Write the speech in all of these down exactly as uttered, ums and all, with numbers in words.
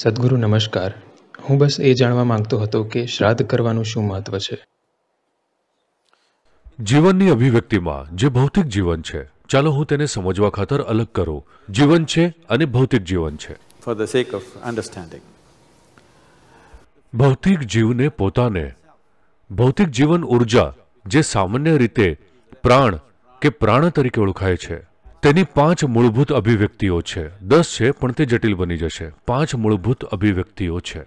सद्गुरु नमस्कार। हूँ बस ए जाणवा मांगतो हतो के श्राद्ध करवानुं शुं महत्व छे। जीवननी अभिव्यक्ति में जे भौतिक जीवन छे, चालो हूँ तेने समझवा खातर अलग करूं। जीवन छे अने भौतिक जीवन छे। For the sake of understanding. भौतिक जीवने पोताने भौतिक जीवन ऊर्जा जे सामान्य रीते प्राण के प्राण तरीके ओळखाय छे। तेनी पांच मूलभूत अभिव्यक्तिओ छे। दस छे पण ते जटिल बनी जशे। पांच मूलभूत अभिव्यक्तिओ छे।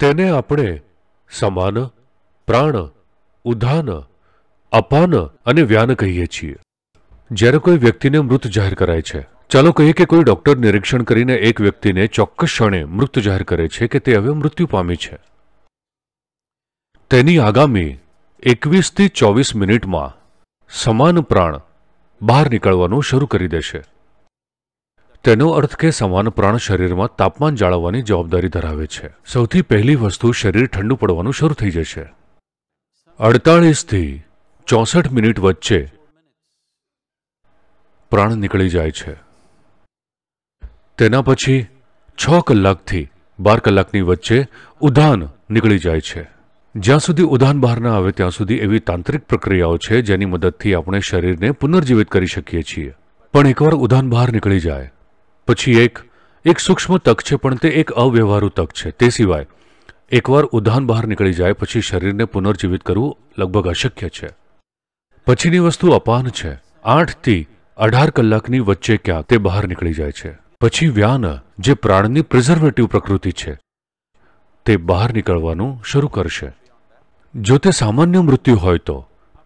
तेने आपणे समान, प्राण, उधान, अपान अने व्यान कहीए छीए। ज्यारे कोई व्यक्ति ने मृत जाहिर कराय छे, चालो कहीए के कोई डॉक्टर निरीक्षण करीने एक व्यक्ति ने चोक्कस क्षणे मृत जाहिर करे छे के ते हवे मृत्यु पामी छे। तेनी आगामी एकवीस थी चौवीस मिनिट में समान प्राण बहार निकळवानुं शरू करी देशे। तेनो अर्थ के समान प्राण शरीर में तापमान जाळववानी जवाबदारी धरावे छे। सौथी पहली वस्तु शरीर ठंडू पड़वानुं शरू थई जशे। अड़तालीस थी चौसठ मिनिट वच्चे प्राण निकली जाय छे। तेना पछी छ कलाक थी बार कलाकनी वच्चे उधान निकली जाय छे। ज्यां सुधी उधान बहार ना आवे त्यां सुधी एवी तांत्रिक प्रक्रियाओं छे जेनी मददथी आपणे शरीरने पुनर्जीवित करी शकीए छीए। पण एकवार उधान बहार निकली जाए पछी एक एक सूक्ष्म तक छे, पण ते एक अव्यवहारु तक छे। ते सिवाय एकवार उधान बहार निकली जाए पछी शरीरने पुनर्जीवित करवुं लगभग अशक्य छे। पछीनी वस्तु अपान छे। आठ थी अठार कलाकनी वच्चे क्यां ते बहार निकली जाय छे। पछी व्यान जे प्राणनी प्रिजर्वेटिव प्रकृति छे ते बहार निकळवानुं शरू करशे। जो ते सामान्य मृत्यु होय तो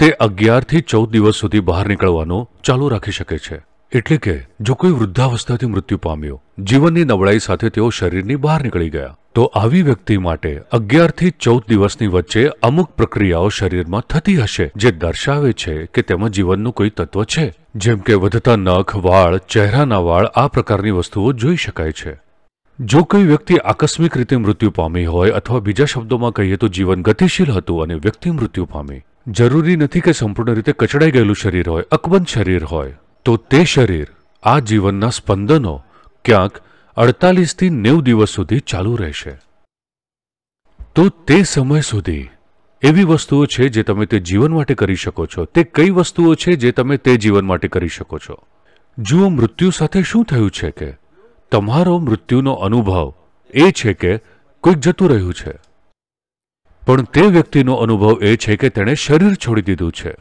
ते अगियार थी चौद दिवस सुधी बहार निकळवानुं चालू राखी शके छे। एटले के जो कोई वृद्धावस्थाथी मृत्यु पाम्यो, जीवननी नबळाई साथे तेओ शरीरनी बहार निकळी गया, तो आवी व्यक्ति माटे अगियार थी चौद दिवसनी वच्चे अमुक प्रक्रियाओ शरीरमां थती हशे जे दर्शावे छे के तेमां जीवननुं कोई तत्व छे। जेम के वधता नख, वाळ, चेहराना वाळ आ प्रकारनी वस्तुओ जोई शकाय छे। जो कोई व्यक्ति आकस्मिक रीते मृत्यु पामी होय अथवा बीजा शब्दों में कहीए तो जीवन गतिशील हतुं अने व्यक्ति मृत्यु पामी, जरूरी नहीं कि संपूर्ण रीते कचड़ाई गयेलुं शरीर होय, अकबंध शरीर होय, तो ते शरीर आ जीवनना स्पंदनों क्यांक अड़तालीस थी नेव दिवस सुधी चालू रहेशे। तो ते समय सुधी एवी वस्तुओ छे जे तमे ते जीवन माटे करी शको छो। ते कई वस्तुओ छे जे तमे ते जीवन माटे करी शको छो। जुओ मृत्यु साथे शुं थयुं छे के तमारो मृत्युनो अनुभव ए छे के कोईक जतुं रह्युं छे, पण ते व्यक्तिनो अनुभव ए छे के तेणे शरीर छोड़ी दीधुं छे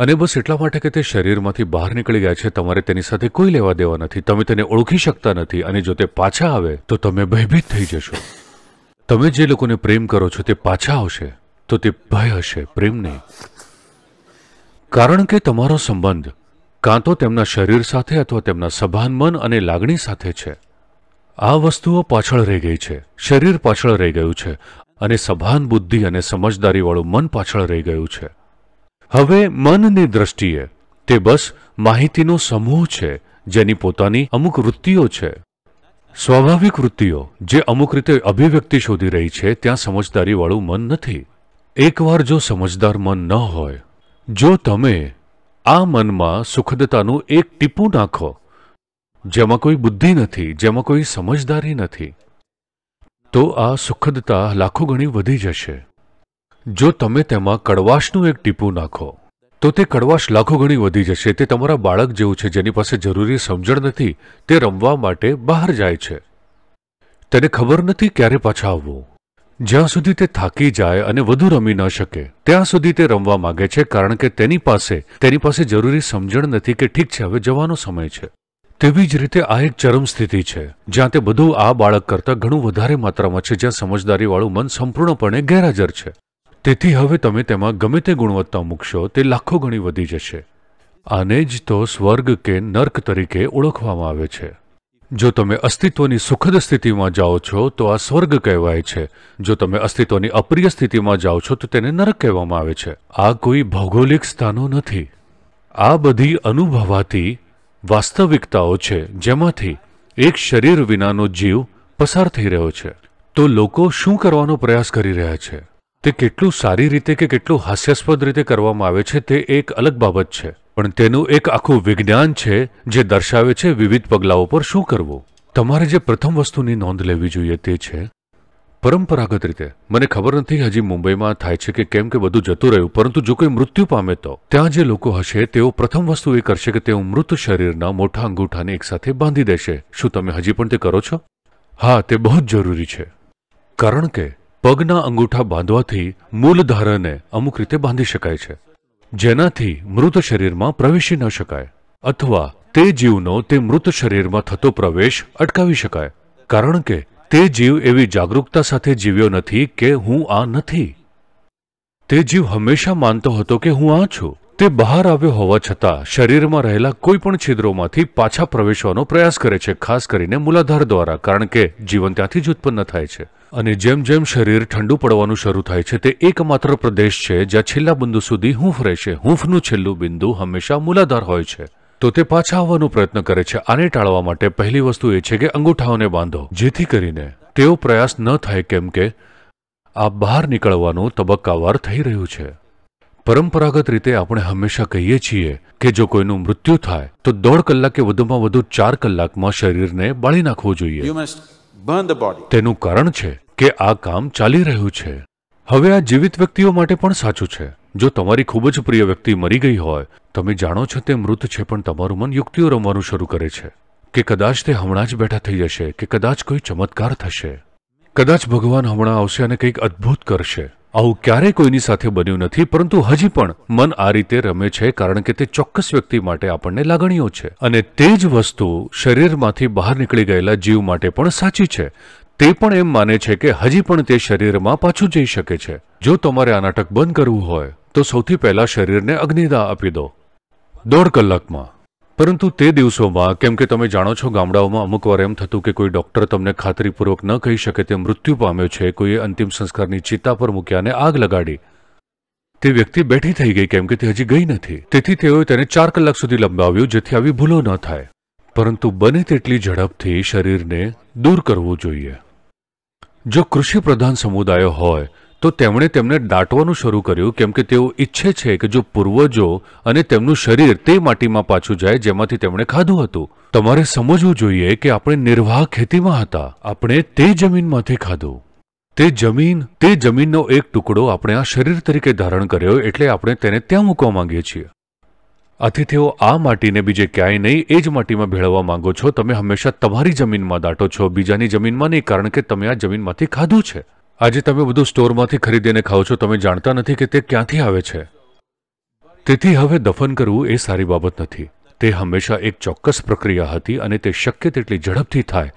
अने बस एटला माटे के ते शरीरमांथी बहार निकळी गया छे। तमारे तेनी साथे कोई लेवा देवा नथी। तमे तेने ओळखी शकता नथी अने जो ते पाछा आवे तो तमे भयभीत थई जशो। तमे जे लोकोने प्रेम करो छो ते पाछा आवशे तो ते भय हशे, प्रेम नहीं, कारण के तमारो संबंध कां तो तेमना शरीर साथे अथवा तेमना सभान मन अने लागणी साथे छे। आ वस्तुओ पाछळ रही गई छे। शरीर पाछळ रही गयुं छे अने सभान बुद्धि अने समझदारी वाळुं मन पाछळ रही गयुं छे। हवे मननी दृष्टिए ते बस माहितीनो समूह छे जेनी पोतानी अमुक वृत्तिओ छे, स्वाभाविक वृत्तिओ जे अमुक रीते अभिव्यक्ति शोधी रही छे। त्यां समझदारी वाळुं मन नथी। एकवार जो समझदार मन न होय, जो तमे आ मन में सुखदतानुं एक टीपू नाखो जेमां कोई बुद्धि नथी, जेमां कोई समझदारी नथी, तो आ सुखदता लाखों गणी वधी जशे। जो तमे तेमां कड़वाशनुं एक टीपू नाखो तो ते कड़वाश लाखों गणी वधी जशे। ते तमारा बाळक जेवुं छे जेनी पासे जरूरी समजण नथी, ते रमवा माटे बहार जाय छे, तेने खबर नथी क्यारे पाछा आववुं। ज्यां सुधी ते थाकी जाए अने वधु रमी न शके त्यां सुधी ते रमवा मागे छे, कारण के तेनी पासे तेनी पासे जरूरी समजण नथी के ठीक छे हवे जवानो समय छे। तेवी ज रीते आ एक चरम स्थिति छे ज्यां ते बधुं आ बाळक करता घणुं वधारे मात्रामां छे, ज्यां समझदारी वाळुं मन संपूर्णपणे गैरहाजर छे। तेथी हवे तमे तेमां गमे ते गुणवत्ता मूकशो ते लाखों गणी वधी जशे। आने ज तो स्वर्ग के नर्क तरीके ओळखवामां आवे छे। जो तमे अस्तित्वनी सुखद स्थिति में जाओ छो तो आ स्वर्ग कहवाय छे। जो तमे अस्तित्वनी अप्रिय स्थिति में जाओ छो तो तेने नरक कहेवामां आवे छे। आ कोई भौगोलिक स्थानों नथी, आ बधी अनुभवाती वास्तविकताओ छे जेमांथी एक शरीर विनानो जीव पसार थई रह्यो छे। तो लोको शुं करवानो प्रयास करी रह्या छे ते केटलुं सारी रीते के केटलुं हास्यास्पद रीते करवामां आवे छे ते एक अलग बाबत छे, पण तेनुं एक आखुं विज्ञान छे जे दर्शावे छे विविध पगलाओ पर शुं करवुं। તમારે જે પ્રથમ વસ્તુની નોંધ લેવી જોઈએ તે છે પરંપરાગત રીતે. મને ખબર નથી હજી મુંબઈમાં થાય છે કે કેમ કે બધું જતું રહ્યું, પરંતુ જો કોઈ મૃત્યુ પામે તો ત્યાં જે લોકો હશે તેઓ પ્રથમ વસ્તુ એ કરશે કે તેઓ મૃત શરીરના મોટા અંગૂઠાને એકસાથે બાંધી દેશે. શું તમે હજી પણ તે કરો છો? હા, તે બહુ જ જરૂરી છે, કારણ કે પગના અંગૂઠા બાંધવાથી મૂલધારાને અમુક રીતે બાંધી શકાય છે, જેનાથી મૃત શરીરમાં પ્રવેશી ન શકાય અથવા તે જીવનો તે મૃત શરીરમાં થતો પ્રવેશ અટકાવી શકાય, કારણ કે તે જીવ એવી જાગૃતતા સાથે જીવ્યો નથી કે હું આ નથી. તે જીવ હંમેશા માનતો હતો કે હું આ છું. તે બહાર આવ્યો હોવા છતાં શરીરમાં રહેલા કોઈ પણ છિદ્રોમાંથી પાછા પ્રવેશવાનો પ્રયાસ કરે છે, ખાસ કરીને મૂલાધાર દ્વારા, કારણ કે જીવન ત્યાંથી જ ઉત્પન્ન થાય છે. અને જેમ જેમ શરીર ઠંડુ પડવાનું શરૂ થાય છે, તે એકમાત્ર પ્રદેશ છે જ્યાં છેલ્લા બિંદુ સુધી હૂંફ રહેશે. હૂંફનું છેલ્લું બિંદુ હંમેશા મૂલાધાર હોય છે, તો તે પાછા આવવાનો પ્રયત્ન કરે છે. આને ટાળવા માટે પહેલી વસ્તુ એ છે કે અંગૂઠાઓને બાંધો, જેથી કરીને તેઓ પ્રયાસ ન થાય, કેમ કે આ બહાર નીકળવાનું તબક્કાવાર થઈ રહ્યું છે. પરંપરાગત રીતે આપણે હંમેશા કહીએ છીએ કે જો કોઈનું મૃત્યુ થાય તો દોઢ કલાક કે વધુમાં વધુ ચાર કલાકમાં શરીરને બાળી નાખવું જોઈએ. તેનું કારણ છે કે આ કામ ચાલી રહ્યું છે. હવે આ જીવિત વ્યક્તિઓ માટે પણ સાચું છે. જો તમારી ખૂબ જ પ્રિય વ્યક્તિ મરી ગઈ હોય, તમે જાણો છો તે મૃત છે, પણ તમારું મન યુક્તિઓ રમવાનું શરૂ કરે છે કે કદાચ તે હમણાં જ બેઠા થઈ જશે, કે કદાચ કોઈ ચમત્કાર થશે, કદાચ ભગવાન હમણાં આવશે અને કંઈક અદ્ભુત કરશે. આવું ક્યારેય કોઈની સાથે બન્યું નથી, પરંતુ હજી પણ મન આ રીતે રમે છે, કારણ કે તે ચોક્કસ વ્યક્તિ માટે આપણને લાગણીઓ છે. અને તે જ વસ્તુ શરીરમાંથી બહાર નીકળી ગયેલા જીવ માટે પણ સાચી છે. તે પણ એમ માને છે કે હજી પણ તે શરીરમાં પાછું જઈ શકે છે. જો તમારે આ નાટક બંધ કરવું હોય તો સૌથી પહેલાં શરીરને અગ્નિદાહ આપી દો, દોઢ કલાકમાં. પરંતુ તે દિવસોમાં, કેમ કે તમે જાણો છો, ગામડાઓમાં અમુક વાર એમ થતું કે કોઈ ડૉક્ટર તમને ખાતરીપૂર્વક ન કહી શકે તે મૃત્યુ પામ્યો છે. કોઈએ અંતિમ સંસ્કારની ચિતા પર મૂક્યાને આગ લગાડી. તે વ્યક્તિ બેઠી થઈ ગઈ, કેમ કે તે હજી ગઈ નથી. તેથી તેઓએ તેને ચાર કલાક સુધી લંબાવ્યું, જેથી આવી ભૂલો ન થાય. પરંતુ બને તેટલી ઝડપથી શરીરને દૂર કરવું જોઈએ. જો કૃષિ પ્રધાન સમુદાયો હોય તો તેમણે તેમને દાટવાનું શરૂ કર્યું, કેમ કે તેઓ ઈચ્છે છે કે જો પૂર્વજો અને તેમનું શરીર તે માટીમાં પાછું જાય જેમાંથી તેમણે ખાધું હતું. તમારે સમજવું જોઈએ કે આપણે નિર્વાહ ખેતીમાં હતા, આપણે તે જમીનમાંથી ખાધું. તે જમીન તે જમીનનો એક ટુકડો આપણે આ શરીર તરીકે ધારણ કર્યો, એટલે આપણે તેને ત્યાં મૂકવા માંગીએ છીએ. આથી તેઓ આ માટીને બીજે ક્યાંય નહીં, એ જ માટીમાં ભેળવવા માંગો છો. તમે હંમેશા તમારી જમીનમાં દાટો છો, બીજાની જમીનમાં નહીં, કારણ કે તમે આ જમીનમાંથી ખાધું છે. આજે તમે બધું સ્ટોરમાંથી ખરીદીને ખાઓ છો, તમે જાણતા નથી કે તે ક્યાંથી આવે છે. તેથી હવે દફન કરવું એ સારી બાબત નથી. તે હંમેશા એક ચોક્કસ પ્રક્રિયા હતી અને તે શક્ય તેટલી ઝડપથી થાય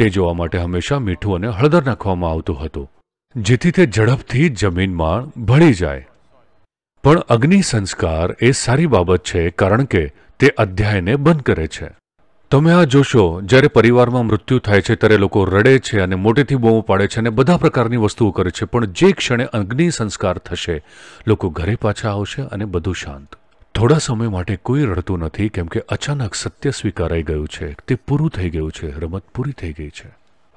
તે જોવા માટે હંમેશા મીઠું અને હળદર નાખવામાં આવતું હતું, જેથી તે ઝડપથી જમીનમાં ભળી જાય. પણ અગ્નિ સંસ્કાર એ સારી બાબત છે, કારણ કે તે અધ્યાયને બંધ કરે છે. તમે આ જોશો, જ્યારે પરિવારમાં મૃત્યુ થાય છે ત્યારે લોકો રડે છે અને મોટેથી બૂમો પાડે છે અને બધા પ્રકારની વસ્તુઓ કરે છે, પણ જે ક્ષણે અગ્નિ સંસ્કાર થશે, લોકો ઘરે પાછા આવશે અને બધું શાંત. થોડા સમય માટે કોઈ રડતું નથી, કેમ કે અચાનક સત્ય સ્વીકારાઈ ગયું છે, તે પૂરું થઈ ગયું છે, રમત પૂરી થઈ ગઈ છે.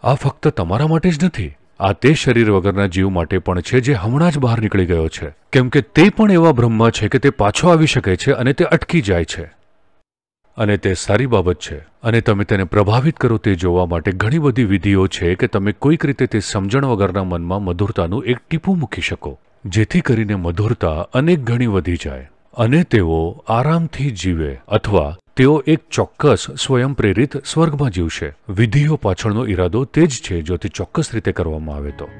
આ ફક્ત તમારા માટે જ નથી, આ તે શરીર વગરના જીવ માટે પણ છે જે હમણાં જ બહાર નીકળી ગયો છે, કેમ કે તે પણ એવા બ્રહ્મા છે કે તે પાછો આવી શકે છે અને તે અટકી જાય છે. અને તે સારી બાબત છે, અને તમે તેને પ્રભાવિત કરો તે જોવા માટે ઘણી બધી વિધિઓ છે કે તમે કોઈક રીતે તે સમજણ વગરના મનમાં મધુરતાનું એક ટીપું મૂકી શકો, જેથી કરીને મધુરતા અનેક ગણી વધી જાય અને તેઓ આરામથી જીવે, અથવા તેઓ એક ચોક્કસ સ્વયંપ્રેરિત સ્વર્ગમાં જીવશે. વિધિઓ પાછળનો ઈરાદો તે જ છે, જો તે ચોક્કસ રીતે કરવામાં આવે તો.